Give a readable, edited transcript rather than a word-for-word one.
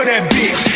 kill that bitch.